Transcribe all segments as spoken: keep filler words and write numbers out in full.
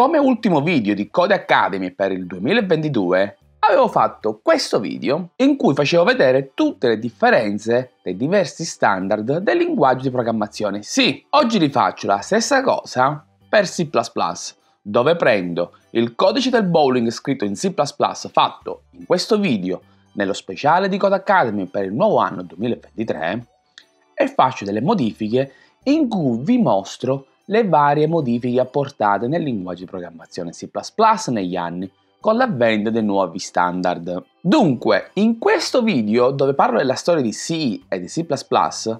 Come ultimo video di Code Academy per il duemilaventidue, avevo fatto questo video in cui facevo vedere tutte le differenze dei diversi standard del linguaggio di programmazione. Sì, oggi rifaccio la stessa cosa per C plus plus, dove prendo il codice del bowling scritto in C plus plus fatto in questo video nello speciale di Code Academy per il nuovo anno duemilaventitré e faccio delle modifiche in cui vi mostro le varie modifiche apportate nel linguaggio di programmazione C plus plus negli anni con l'avvento dei nuovi standard. Dunque, in questo video dove parlo della storia di C e di C plus plus,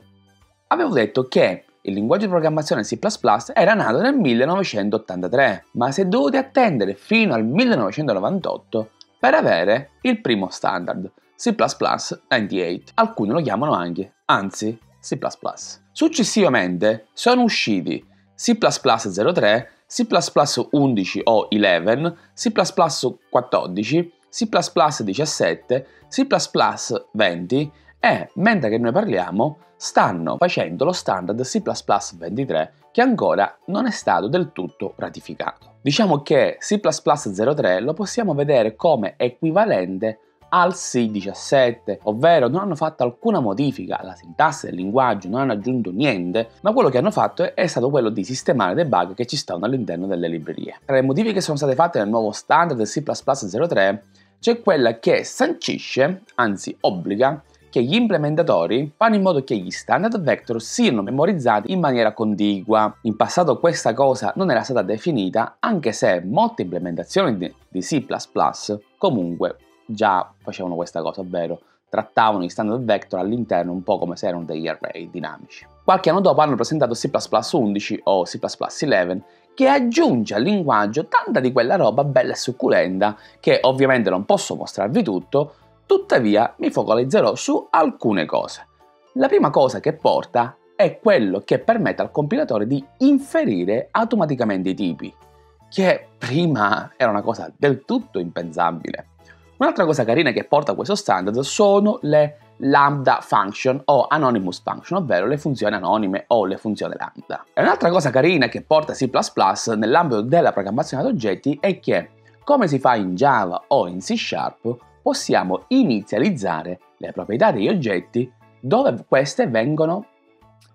avevo detto che il linguaggio di programmazione C plus plus era nato nel millenovecentottantatré, ma si è dovuto attendere fino al millenovecentonovantotto per avere il primo standard, C plus plus novantotto. Alcuni lo chiamano anche, anzi, C plus plus. Successivamente sono usciti C plus plus zero tre, C plus plus undici o undici, C plus plus quattordici, C plus plus diciassette, C plus plus venti e, mentre che noi parliamo, stanno facendo lo standard C plus plus ventitré che ancora non è stato del tutto ratificato. Diciamo che C plus plus zero tre lo possiamo vedere come equivalente al C diciassette, ovvero non hanno fatto alcuna modifica alla sintassi del linguaggio, non hanno aggiunto niente, ma quello che hanno fatto è stato quello di sistemare dei bug che ci stanno all'interno delle librerie. Tra le modifiche che sono state fatte nel nuovo standard C plus plus zero tre c'è quella che sancisce, anzi obbliga, che gli implementatori fanno in modo che gli standard vector siano memorizzati in maniera contigua. In passato questa cosa non era stata definita, anche se molte implementazioni di C plus plus comunque già facevano questa cosa, ovvero trattavano gli standard vector all'interno un po' come se erano degli array dinamici. Qualche anno dopo hanno presentato C plus plus undici o C plus plus undici che aggiunge al linguaggio tanta di quella roba bella e succulenta che ovviamente non posso mostrarvi tutto, tuttavia mi focalizzerò su alcune cose. La prima cosa che porta è quello che permette al compilatore di inferire automaticamente i tipi, che prima era una cosa del tutto impensabile. Un'altra cosa carina che porta questo standard sono le Lambda Function o Anonymous Function, ovvero le funzioni anonime o le funzioni lambda. E un'altra cosa carina che porta C plus plus nell'ambito della programmazione ad oggetti è che, come si fa in Java o in C Sharp, possiamo inizializzare le proprietà degli oggetti dove queste vengono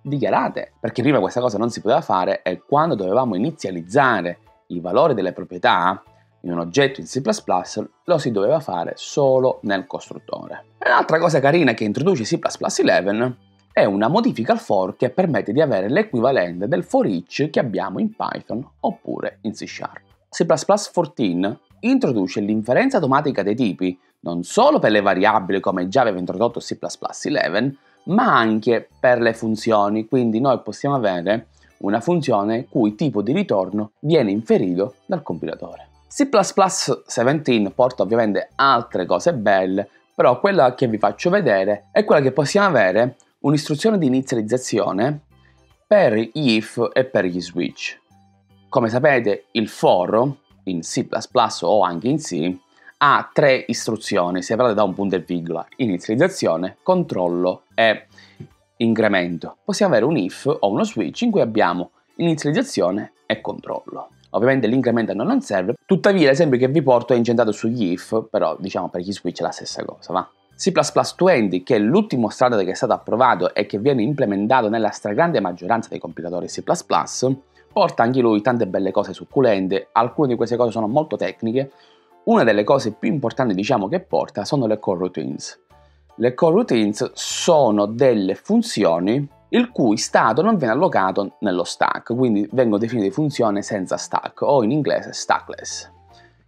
dichiarate. Perché prima questa cosa non si poteva fare e quando dovevamo inizializzare i valori delle proprietà in un oggetto in C plus plus lo si doveva fare solo nel costruttore. Un'altra cosa carina che introduce C plus plus undici è una modifica al for che permette di avere l'equivalente del for each che abbiamo in Python oppure in C Sharp. C plus plus quattordici introduce l'inferenza automatica dei tipi non solo per le variabili come già aveva introdotto C plus plus undici, ma anche per le funzioni, quindi noi possiamo avere una funzione cui tipo di ritorno viene inferito dal compilatore. C plus plus diciassette porta ovviamente altre cose belle, però quella che vi faccio vedere è quella che possiamo avere un'istruzione di inizializzazione per gli if e per gli switch. Come sapete, il for in C plus plus o anche in C ha tre istruzioni separate da un punto e virgola: inizializzazione, controllo e incremento. Possiamo avere un if o uno switch in cui abbiamo inizializzazione e controllo. Ovviamente l'incremento a noi non serve, tuttavia l'esempio che vi porto è incentrato sugli if, però diciamo per gli switch è la stessa cosa, va? C plus plus venti, che è l'ultimo standard che è stato approvato e che viene implementato nella stragrande maggioranza dei compilatori C plus plus, porta anche lui tante belle cose succulente, alcune di queste cose sono molto tecniche. Una delle cose più importanti, diciamo, che porta sono le coroutines. Le coroutines sono delle funzioni il cui stato non viene allocato nello stack, quindi vengono definite funzioni senza stack o in inglese stackless.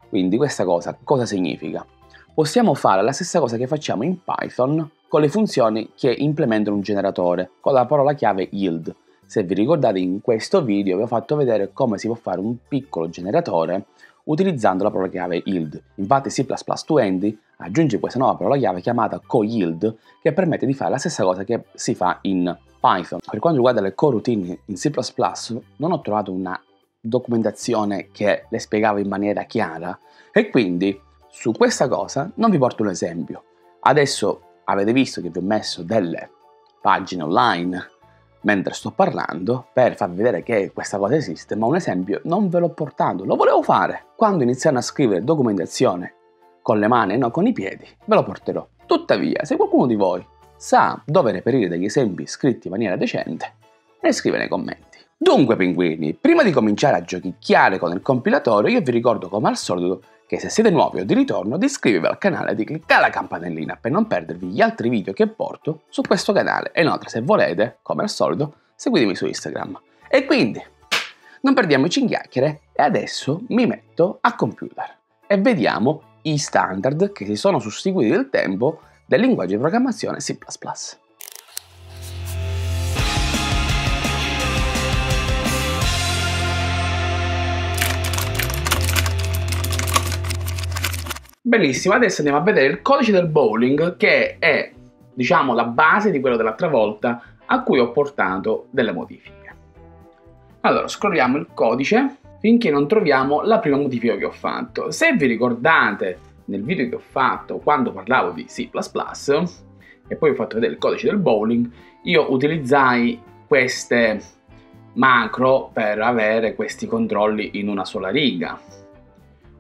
Quindi questa cosa cosa significa? Possiamo fare la stessa cosa che facciamo in Python con le funzioni che implementano un generatore, con la parola chiave yield. Se vi ricordate, in questo video vi ho fatto vedere come si può fare un piccolo generatore utilizzando la parola chiave yield. Infatti C plus plus venti aggiunge questa nuova parola chiave chiamata co-yield che permette di fare la stessa cosa che si fa in Python. Per quanto riguarda le coroutine in C plus plus, non ho trovato una documentazione che le spiegava in maniera chiara e quindi su questa cosa non vi porto un esempio. Adesso avete visto che vi ho messo delle pagine online mentre sto parlando per farvi vedere che questa cosa esiste, ma un esempio non ve l'ho portato, lo volevo fare. Quando iniziano a scrivere documentazione con le mani e non con i piedi, ve lo porterò. Tuttavia, se qualcuno di voi sa dove reperire degli esempi scritti in maniera decente, ne scrive nei commenti. Dunque pinguini, prima di cominciare a giochicchiare con il compilatore, io vi ricordo come al solito che se siete nuovi o di ritorno, di iscrivervi al canale e di cliccare la campanellina per non perdervi gli altri video che porto su questo canale. E inoltre, se volete, come al solito, seguitemi su Instagram. E quindi, non perdiamoci in chiacchiere e adesso mi metto a computer e vediamo i standard che si sono susseguiti nel tempo del linguaggio di programmazione C plus plus. Bellissimo, adesso andiamo a vedere il codice del bowling, che è, diciamo, la base di quello dell'altra volta, a cui ho portato delle modifiche. Allora, scrolliamo il codice finché non troviamo la prima modifica che ho fatto. Se vi ricordate, nel video che ho fatto quando parlavo di C plus plus, e poi ho fatto vedere il codice del bowling, io utilizzai queste macro per avere questi controlli in una sola riga.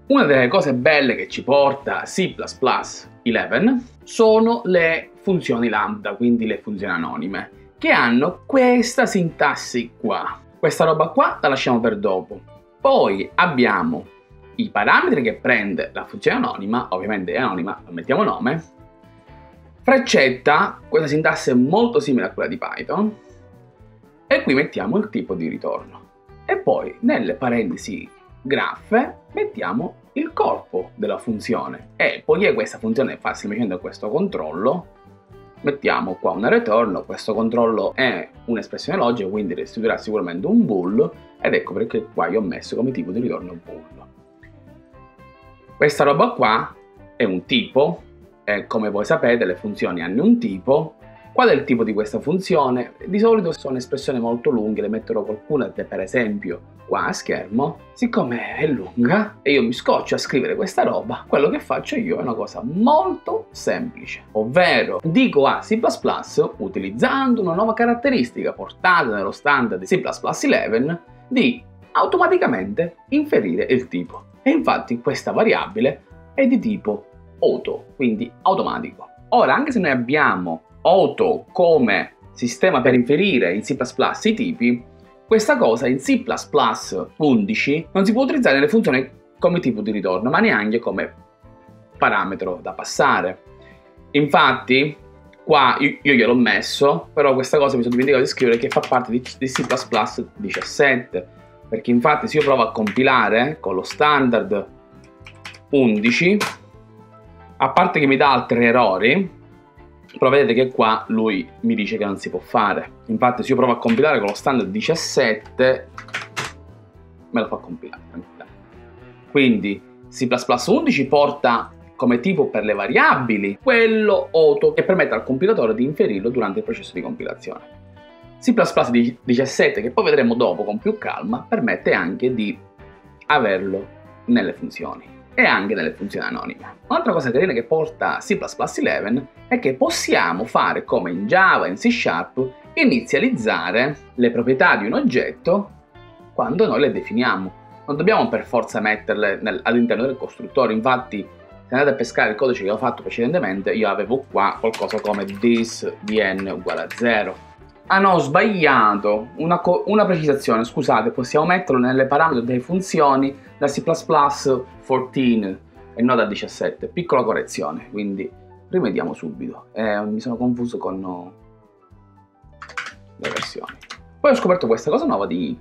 Una delle cose belle che ci porta C plus plus undici sono le funzioni lambda, quindi le funzioni anonime, che hanno questa sintassi qua. Questa roba qua la lasciamo per dopo. Poi abbiamo i parametri che prende la funzione anonima, ovviamente è anonima, mettiamo nome, freccetta, questa sintassi è molto simile a quella di Python, e qui mettiamo il tipo di ritorno. E poi nelle parentesi graffe mettiamo il corpo della funzione e poiché questa funzione fa semplicemente questo controllo, mettiamo qua un return. Questo controllo è un'espressione logica, quindi restituirà sicuramente un bool, ed ecco perché qua io ho messo come tipo di ritorno bool. Questa roba qua è un tipo e, come voi sapete, le funzioni hanno un tipo. Qual è il tipo di questa funzione? Di solito sono espressioni molto lunghe, le metterò qualcuna per esempio qua a schermo. Siccome è lunga e io mi scoccio a scrivere questa roba, quello che faccio io è una cosa molto semplice, ovvero dico a C plus plus, utilizzando una nuova caratteristica portata nello standard di C plus plus undici, di automaticamente inferire il tipo. E infatti questa variabile è di tipo auto, quindi automatico. Ora, anche se noi abbiamo auto come sistema per inferire in C plus plus i tipi, questa cosa in C plus plus undici non si può utilizzare nelle funzioni come tipo di ritorno, ma neanche come parametro da passare. Infatti qua io, io gliel'ho messo, però questa cosa mi sono dimenticato di scrivere che fa parte di, di C plus plus diciassette, perché infatti se io provo a compilare con lo standard undici, a parte che mi dà altri errori, però vedete che qua lui mi dice che non si può fare. Infatti se io provo a compilare con lo standard diciassette, me lo fa compilare. Quindi C plus plus undici porta come tipo per le variabili quello auto, che permette al compilatore di inferirlo durante il processo di compilazione. C plus plus diciassette, che poi vedremo dopo con più calma, permette anche di averlo nelle funzioni e anche nelle funzioni anonime. Un'altra cosa carina che porta C plus plus undici è che possiamo fare come in Java e in C Sharp, inizializzare le proprietà di un oggetto quando noi le definiamo. Non dobbiamo per forza metterle all'interno del costruttore. Infatti, se andate a pescare il codice che ho fatto precedentemente, io avevo qua qualcosa come this dn uguale a zero. Ah no, ho sbagliato, una, una precisazione, scusate, possiamo metterlo nelle parametri delle funzioni da C plus plus quattordici e non da diciassette, piccola correzione, quindi rimediamo subito, eh, mi sono confuso con no, le versioni. Poi ho scoperto questa cosa nuova di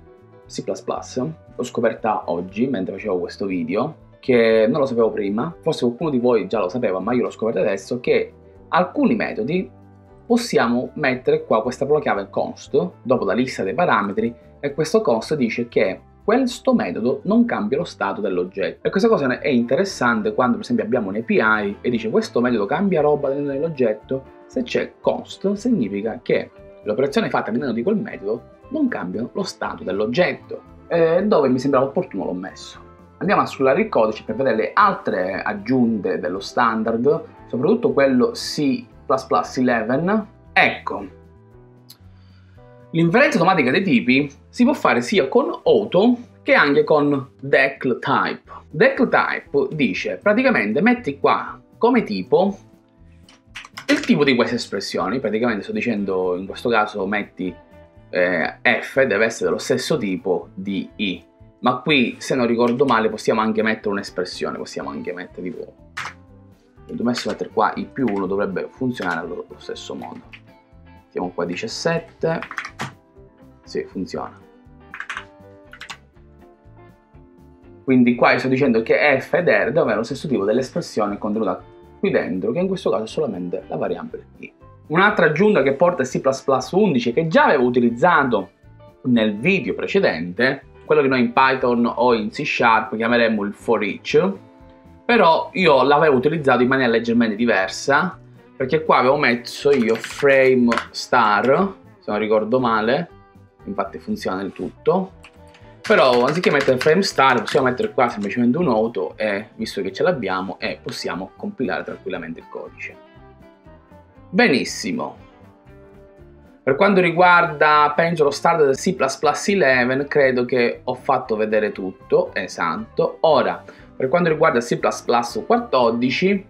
C plus plus, l'ho scoperta oggi mentre facevo questo video, che non lo sapevo prima, forse qualcuno di voi già lo sapeva, ma io l'ho scoperto adesso, che alcuni metodi possiamo mettere qua questa parola chiave const dopo la lista dei parametri, e questo const dice che questo metodo non cambia lo stato dell'oggetto. E questa cosa è interessante quando per esempio abbiamo un A P I e dice questo metodo cambia roba nell'oggetto. Se c'è const significa che l'operazione fatta all'interno di quel metodo non cambia lo stato dell'oggetto, eh, dove mi sembrava opportuno l'ho messo. Andiamo a scrollare il codice per vedere le altre aggiunte dello standard, soprattutto quello C plus plus undici. Ecco, L'inferenza automatica dei tipi si può fare sia con auto che anche con DeclType. DeclType dice praticamente metti qua come tipo il tipo di queste espressioni, praticamente sto dicendo in questo caso metti eh, f deve essere dello stesso tipo di i, ma qui se non ricordo male possiamo anche mettere un'espressione, possiamo anche mettere tipo dovessi mettere qua i più uno dovrebbe funzionare allo stesso modo. Siamo qua diciassette, sì, funziona. Quindi qua io sto dicendo che f ed r devono avere lo stesso tipo dell'espressione contenuta qui dentro, che in questo caso è solamente la variabile i. Un'altra aggiunta che porta C plus plus undici, che già avevo utilizzato nel video precedente, quello che noi in Python o in C Sharp chiameremmo il for each, però io l'avevo utilizzato in maniera leggermente diversa, perché qua avevo messo io frame star, se non ricordo male, infatti funziona il tutto. Però anziché mettere frame star possiamo mettere qua semplicemente un auto e visto che ce l'abbiamo e possiamo compilare tranquillamente il codice. Benissimo. Per quanto riguarda penso lo start del C plus plus undici credo che ho fatto vedere tutto, esatto. Ora per quanto riguarda C plus plus quattordici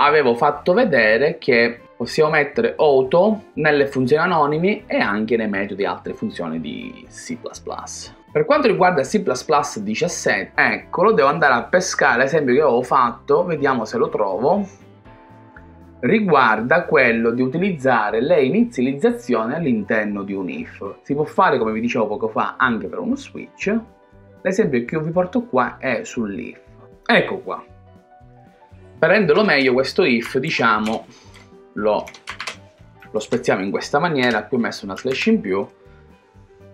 avevo fatto vedere che possiamo mettere auto nelle funzioni anonime e anche nei metodi di altre funzioni di C plus plus. Per quanto riguarda C plus plus diciassette, eccolo, devo andare a pescare l'esempio che avevo fatto, vediamo se lo trovo. Riguarda quello di utilizzare le inizializzazioni all'interno di un if. Si può fare, come vi dicevo poco fa, anche per uno switch. L'esempio che io vi porto qua è sull'if. Ecco qua. Per renderlo meglio questo if, diciamo, lo, lo spezziamo in questa maniera. Qui ho messo una slash in più.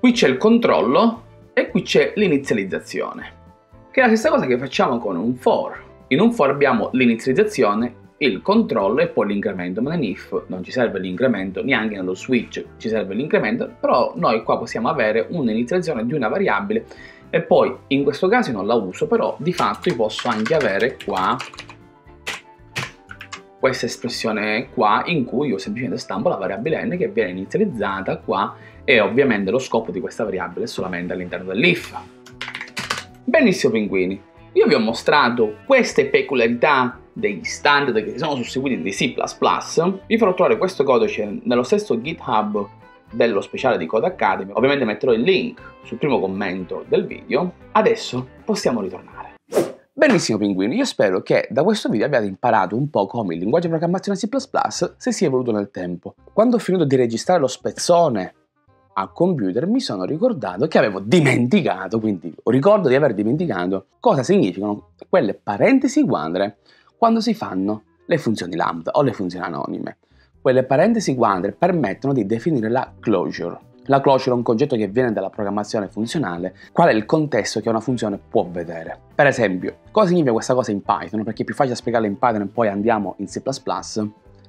Qui c'è il controllo. E qui c'è l'inizializzazione, che è la stessa cosa che facciamo con un for. In un for abbiamo l'inizializzazione, il controllo e poi l'incremento, ma nell'if non ci serve l'incremento, neanche nello switch ci serve l'incremento, però noi qua possiamo avere un'inizializzazione di una variabile e poi in questo caso non la uso, però di fatto io posso anche avere qua questa espressione qua in cui io semplicemente stampo la variabile n che viene inizializzata qua e ovviamente lo scopo di questa variabile è solamente all'interno dell'if. Benissimo pinguini, io vi ho mostrato queste peculiarità degli standard che sono susseguiti di C plus plus, vi farò trovare questo codice nello stesso GitHub dello speciale di Code Academy, ovviamente metterò il link sul primo commento del video. Adesso possiamo ritornare. Benissimo pinguini, io spero che da questo video abbiate imparato un po' come il linguaggio di programmazione C plus plus si sia evoluto nel tempo. Quando ho finito di registrare lo spezzone al computer mi sono ricordato che avevo dimenticato, quindi ricordo di aver dimenticato cosa significano quelle parentesi quadre quando si fanno le funzioni lambda o le funzioni anonime. Quelle parentesi quadre permettono di definire la closure. La closure è un concetto che viene dalla programmazione funzionale, qual è il contesto che una funzione può vedere. Per esempio, cosa significa questa cosa in Python? Perché è più facile spiegarla in Python e poi andiamo in C plus plus.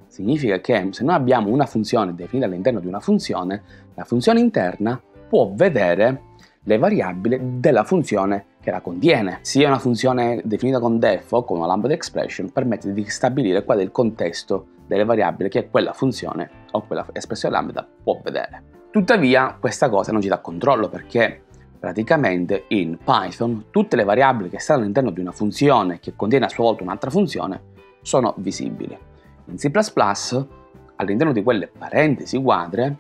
Significa che se noi abbiamo una funzione definita all'interno di una funzione, la funzione interna può vedere le variabili della funzione che la contiene. Sia una funzione definita con def o con una lambda expression permette di stabilire qual è il contesto delle variabili che quella funzione o quella espressione lambda può vedere. Tuttavia questa cosa non ci dà controllo, perché praticamente in Python tutte le variabili che stanno all'interno di una funzione che contiene a sua volta un'altra funzione sono visibili. In C plus plus all'interno di quelle parentesi quadre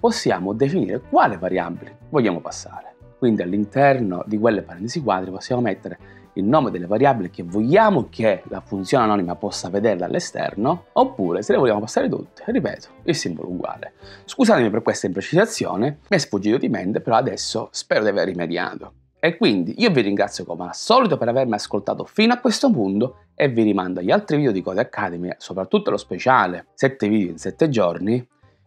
possiamo definire quale variabile vogliamo passare. Quindi all'interno di quelle parentesi quadre possiamo mettere il nome delle variabili che vogliamo che la funzione anonima possa vedere dall'esterno, oppure se le vogliamo passare tutte, ripeto, il simbolo uguale. Scusatemi per questa imprecisazione, mi è sfuggito di mente, però adesso spero di aver rimediato. E quindi io vi ringrazio come al solito per avermi ascoltato fino a questo punto e vi rimando agli altri video di Code Academy, soprattutto lo speciale sette video in sette giorni,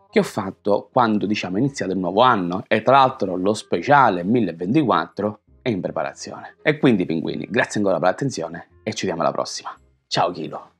che ho fatto quando diciamo è iniziato il nuovo anno, e tra l'altro lo speciale mille ventiquattro è in preparazione. E quindi pinguini, grazie ancora per l'attenzione e ci vediamo alla prossima. Ciao Kilo!